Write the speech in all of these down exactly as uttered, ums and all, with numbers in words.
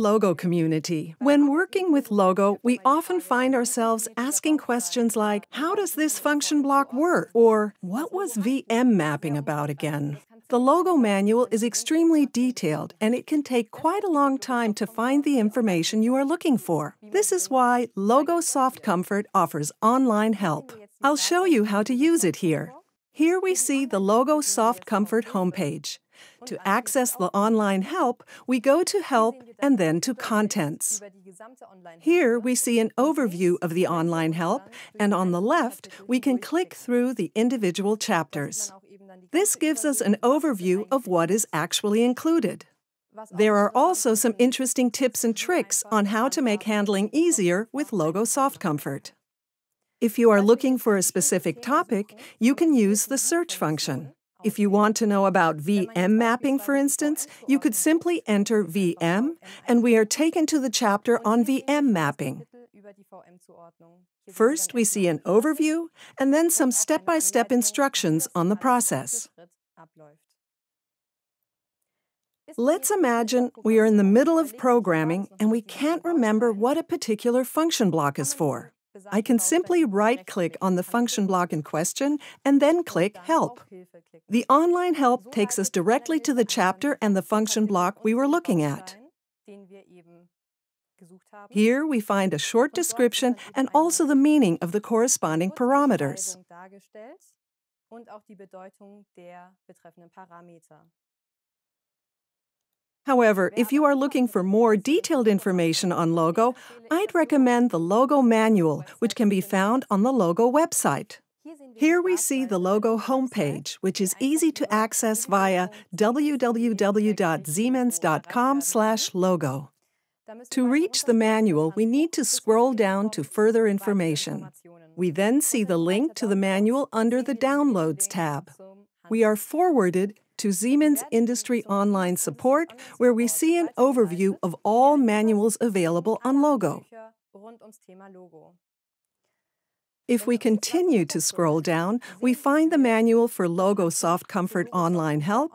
Logo community. When working with Logo, we often find ourselves asking questions like, how does this function block work? Or, what was V M mapping about again? The Logo Manual is extremely detailed, and it can take quite a long time to find the information you are looking for. This is why LOGO Soft Comfort offers online help. I'll show you how to use it here. Here we see the LOGO Soft Comfort homepage. To access the online help, we go to Help and then to Contents. Here we see an overview of the online help, and on the left, we can click through the individual chapters. This gives us an overview of what is actually included. There are also some interesting tips and tricks on how to make handling easier with LOGO Soft Comfort. If you are looking for a specific topic, you can use the search function. If you want to know about V M mapping, for instance, you could simply enter V M, and we are taken to the chapter on V M mapping. First, we see an overview, and then some step-by-step instructions on the process. Let's imagine we are in the middle of programming, and we can't remember what a particular function block is for. I can simply right-click on the function block in question and then click Help. The online help takes us directly to the chapter and the function block we were looking at. Here we find a short description and also the meaning of the corresponding parameters. However, if you are looking for more detailed information on Logo, I'd recommend the Logo Manual, which can be found on the Logo website. Here we see the Logo homepage, which is easy to access via w w w dot siemens dot com slash logo. To reach the manual, we need to scroll down to further information. We then see the link to the manual under the Downloads tab. We are forwarded to Siemens Industry Online Support, where we see an overview of all manuals available on Logo. If we continue to scroll down, we find the manual for Logo Soft Comfort Online Help,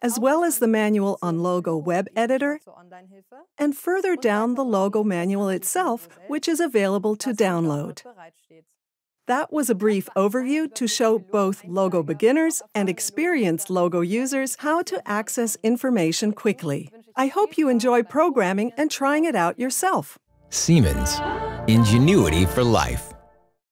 as well as the manual on Logo Web Editor, and further down the Logo Manual itself, which is available to download. That was a brief overview to show both Logo beginners and experienced Logo users how to access information quickly. I hope you enjoy programming and trying it out yourself. Siemens, ingenuity for life.